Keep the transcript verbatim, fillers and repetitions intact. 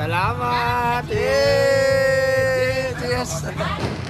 Salamat! Yes!